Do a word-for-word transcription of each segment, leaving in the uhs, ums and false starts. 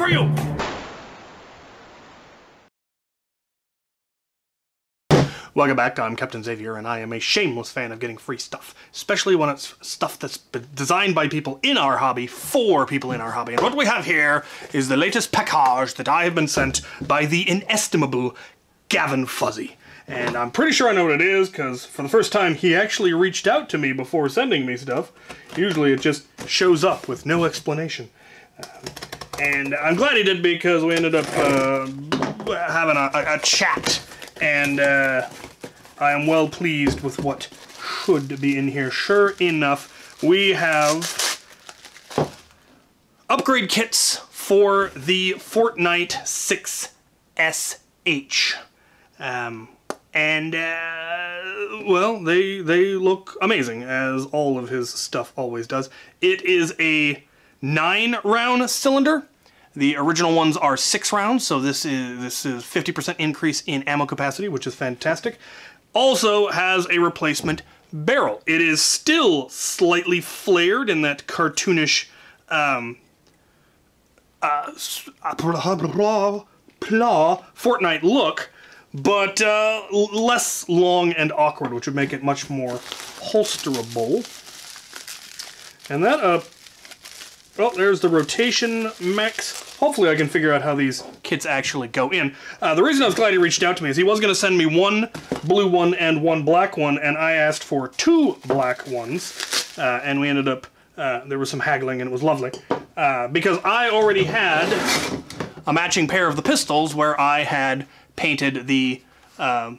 for you! Welcome back, I'm Captain Xavier, and I am a shameless fan of getting free stuff. Especially when it's stuff that's been designed by people in our hobby, for people in our hobby. And what we have here is the latest package that I have been sent by the inestimable Gavin Fuzzy. And I'm pretty sure I know what it is, because for the first time he actually reached out to me before sending me stuff. Usually it just shows up with no explanation. Uh, and I'm glad he did, because we ended up uh, having a, a chat. And uh, I am well pleased with what should be in here. Sure enough, we have upgrade kits for the Fortnite six S H. Um, and, uh, well, they, they look amazing, as all of his stuff always does. It is a nine round cylinder. The original ones are six rounds, so this is this is fifty percent increase in ammo capacity, which is fantastic. Also has a replacement barrel. It is still slightly flared in that cartoonish um, uh, Fortnite look, but uh, less long and awkward, which would make it much more holsterable. And that uh. Well, there's the rotation max. Hopefully I can figure out how these kits actually go in. Uh, the reason I was glad he reached out to me is he was going to send me one blue one and one black one, and I asked for two black ones, uh, and we ended up, uh, there was some haggling and it was lovely, uh, because I already had a matching pair of the pistols where I had painted the uh,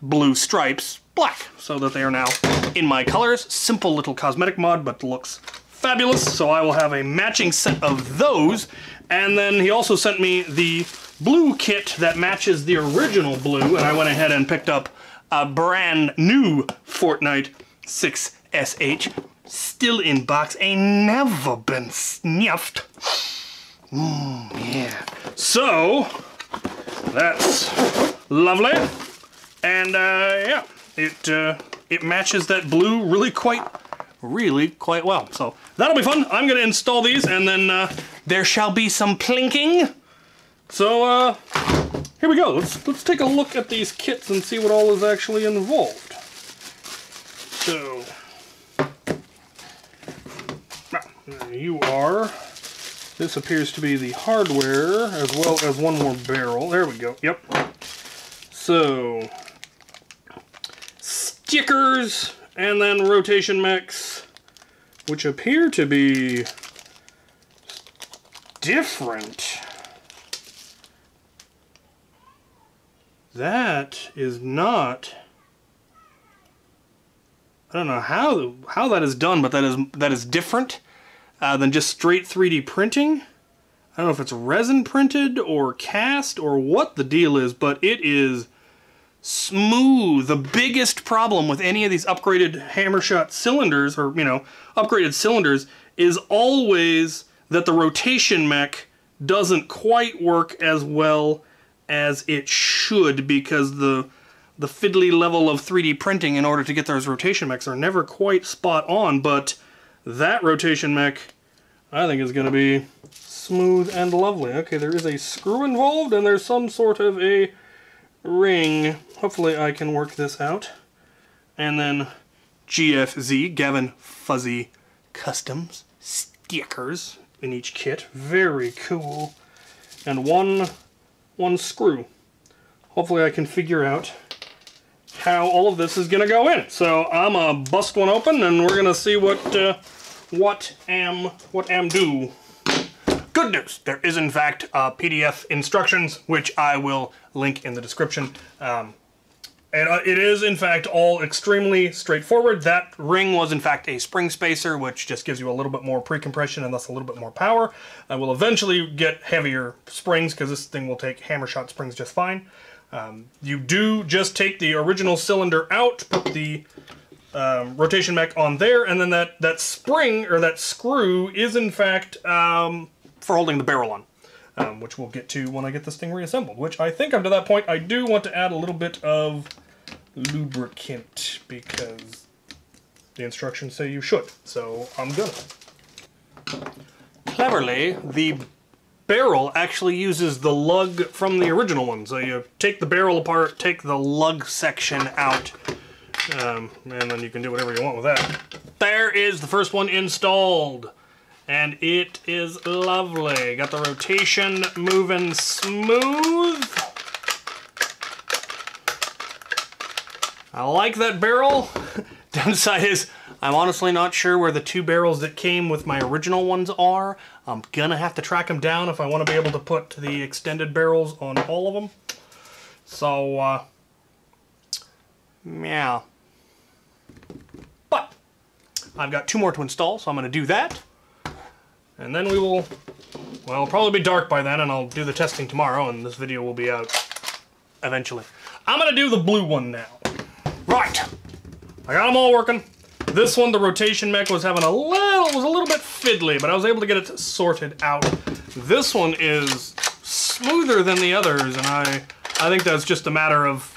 blue stripes black, so that they are now in my colors. Simple little cosmetic mod, but looks fabulous, so I will have a matching set of those. And then he also sent me the blue kit that matches the original blue, and I went ahead and picked up a brand new Fortnite six S H, still in box, ain't never been snuffed. Mm, yeah. So, that's lovely, and uh, yeah, it, uh, it matches that blue really quite really quite well. So that'll be fun. I'm gonna install these, and then uh, there shall be some plinking. So uh, here we go. Let's, let's take a look at these kits and see what all is actually involved. So, you are, this appears to be the hardware, as well as one more barrel. There we go, yep. So, stickers, and then rotation mechs, which appear to be different. That is not, I don't know how how that is done, but that is that is different uh, than just straight three D printing. I don't know if it's resin printed or cast or what the deal is, but it is smooth. The biggest problem with any of these upgraded Hammershot cylinders, or, you know, upgraded cylinders, is always that the rotation mech doesn't quite work as well as it should, because the the fiddly level of three D printing in order to get those rotation mechs are never quite spot on. But that rotation mech, I think, is going to be smooth and lovely. Okay, there is a screw involved, and there's some sort of a ring. Hopefully I can work this out. And then G F Z, Gavin Fuzzy Customs, stickers in each kit. Very cool. And one, one screw. Hopefully I can figure out how all of this is going to go in. So I'm going to bust one open, and we're going to see what, uh, what am, what am do. Good news, there is in fact uh, P D F instructions, which I will link in the description. Um, and uh, it is in fact all extremely straightforward. That ring was in fact a spring spacer, which just gives you a little bit more pre-compression and thus a little bit more power. I will eventually get heavier springs, because this thing will take Hammershot springs just fine. Um, you do just take the original cylinder out, put the Um, rotation mech on there, and then that, that spring, or that screw, is in fact um, for holding the barrel on, um, which we'll get to when I get this thing reassembled, which I think I'm to that point. I do want to add a little bit of lubricant, because the instructions say you should, so I'm gonna. Cleverly, the barrel actually uses the lug from the original one. So you take the barrel apart, take the lug section out, um, and then you can do whatever you want with that. There is the first one installed, and it is lovely. Got the rotation moving smooth. I like that barrel. Downside is, I'm honestly not sure where the two barrels that came with my original ones are. I'm gonna have to track them down if I want to be able to put the extended barrels on all of them. So, uh, yeah. But, I've got two more to install, so I'm gonna do that. And then we will, well, it'll probably be dark by then, and I'll do the testing tomorrow, and this video will be out eventually. I'm gonna do the blue one now. Right, I got them all working. This one, the rotation mech, was having a little, was a little bit fiddly, but I was able to get it sorted out. This one is smoother than the others, and I, I think that's just a matter of,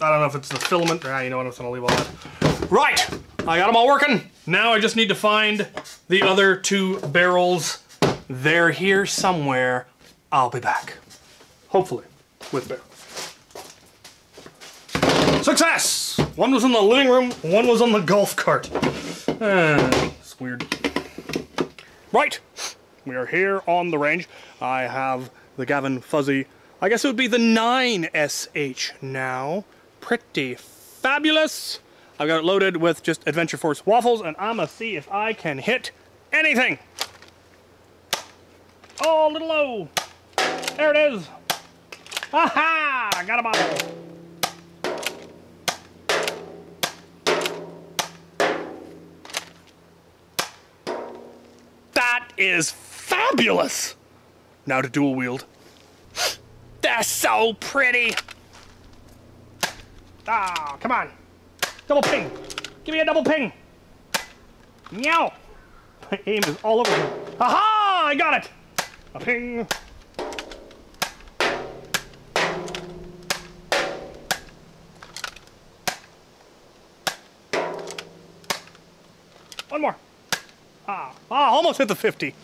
I don't know if it's the filament, ah, you know what, I'm just gonna leave all that. Right, I got them all working. Now I just need to find the other two barrels. They're here somewhere. I'll be back, hopefully, with barrels. Success! One was in the living room, one was on the golf cart. Ah, it's weird. Right, we are here on the range. I have the Gavin Fuzzy, I guess it would be the nine S H now. Pretty fabulous. I've got it loaded with just Adventure Force waffles, and I'm gonna see if I can hit anything. Oh, a little low. There it is. Aha! I got him all. Is fabulous. Now to dual wield. They're so pretty. Ah, oh, come on. Double ping. Give me a double ping. Meow. My aim is all over me. Aha! I got it. A ping. One more. Ah, ah, almost hit the fifty.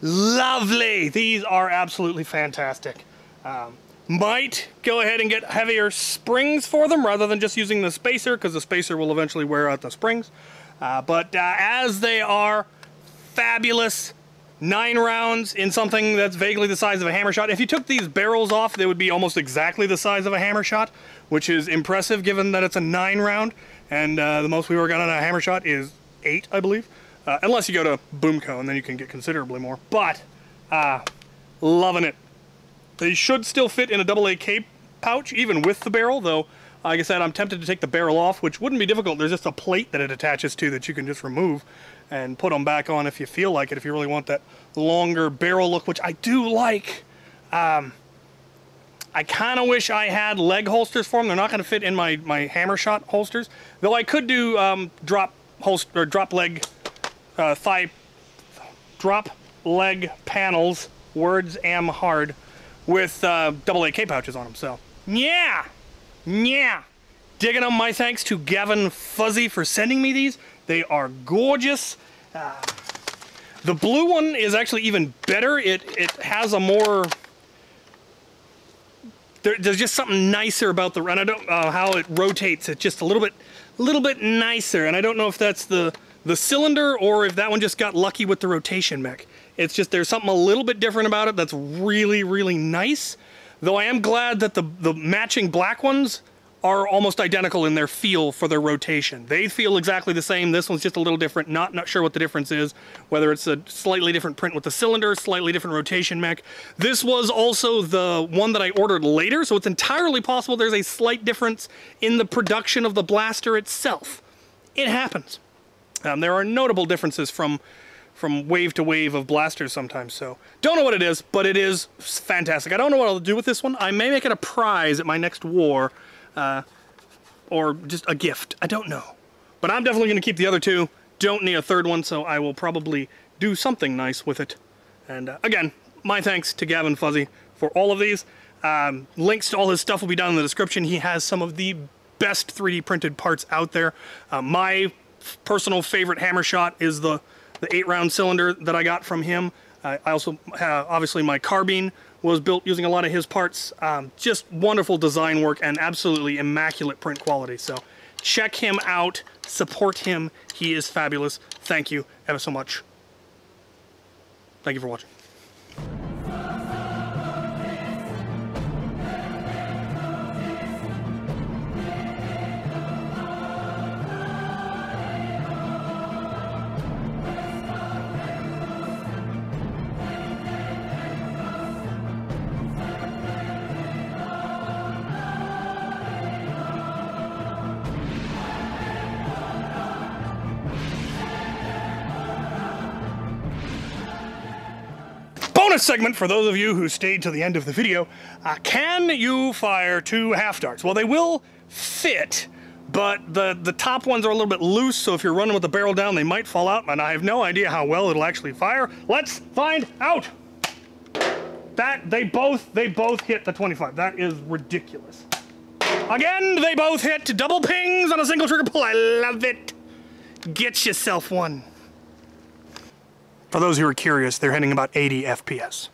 Lovely. These are absolutely fantastic. Um, might go ahead and get heavier springs for them rather than just using the spacer, because the spacer will eventually wear out the springs. Uh, but uh, as they are fabulous, nine rounds in something that's vaguely the size of a hammer shot. If you took these barrels off, they would be almost exactly the size of a hammer shot, which is impressive given that it's a nine round. And uh, the most we were got on a hammer shot is eight, I believe. Uh, unless you go to BoomCo, and then you can get considerably more. But, uh, loving it. They should still fit in a double A K pouch, even with the barrel, though, like I said, I'm tempted to take the barrel off, which wouldn't be difficult. There's just a plate that it attaches to that you can just remove and put them back on if you feel like it, if you really want that longer barrel look, which I do like. Um, I kind of wish I had leg holsters for them. They're not going to fit in my, my hammer shot holsters, though I could do um, drop holster, or drop leg Uh, thigh drop leg panels, words am hard, with uh, double A K pouches on them. So, yeah, yeah. Digging them. My thanks to Gavin Fuzzy for sending me these. They are gorgeous. Uh, the blue one is actually even better. It, it has a more, there, there's just something nicer about the, and I don't know uh, how it rotates. It's just a little bit, a little bit nicer. And I don't know if that's the, the cylinder, or if that one just got lucky with the rotation mech. It's just, there's something a little bit different about it that's really, really nice. Though I am glad that the, the matching black ones are almost identical in their feel for their rotation. They feel exactly the same. This one's just a little different. Not, not sure what the difference is, whether it's a slightly different print with the cylinder, slightly different rotation mech. This was also the one that I ordered later, so it's entirely possible there's a slight difference in the production of the blaster itself. It happens. Um, there are notable differences from from wave to wave of blasters sometimes, so don't know what it is, but it is fantastic. I don't know what I'll do with this one. I may make it a prize at my next war, uh, or just a gift. I don't know, but I'm definitely going to keep the other two. Don't need a third one, so I will probably do something nice with it. And uh, again, my thanks to Gavin Fuzzy for all of these. Um, links to all his stuff will be down in the description. He has some of the best three D printed parts out there. Uh, my personal favorite hammer shot is the the eight round cylinder that I got from him. I also, uh, obviously my carbine was built using a lot of his parts. Um, just wonderful design work and absolutely immaculate print quality. So check him out, support him. He is fabulous. Thank you ever so much. Thank you for watching. Segment for those of you who stayed to the end of the video. Uh, can you fire two half darts? Well, they will fit, but the, the top ones are a little bit loose, so if you're running with the barrel down, they might fall out, and I have no idea how well it'll actually fire. Let's find out! That, they both, they both hit the twenty-five. That is ridiculous. Again, they both hit double pings on a single trigger pull. I love it. Get yourself one. For those who are curious, they're hitting about eighty F P S.